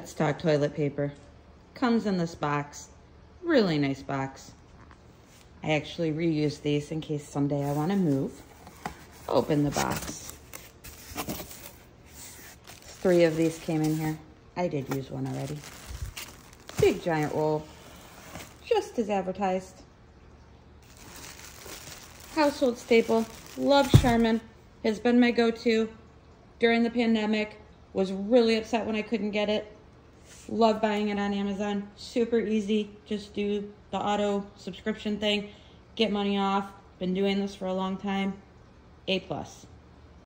Let's talk toilet paper. Comes in this box. Really nice box. I actually reuse these in case someday I want to move. Open the box. 3 of these came in here. I did use one already. Big giant roll. Just as advertised. Household staple. Love Charmin. Has been my go-to during the pandemic. Was really upset when I couldn't get it. Love buying it on Amazon. Super easy. Just do the auto subscription thing. Get money off. Been doing this for a long time. A+.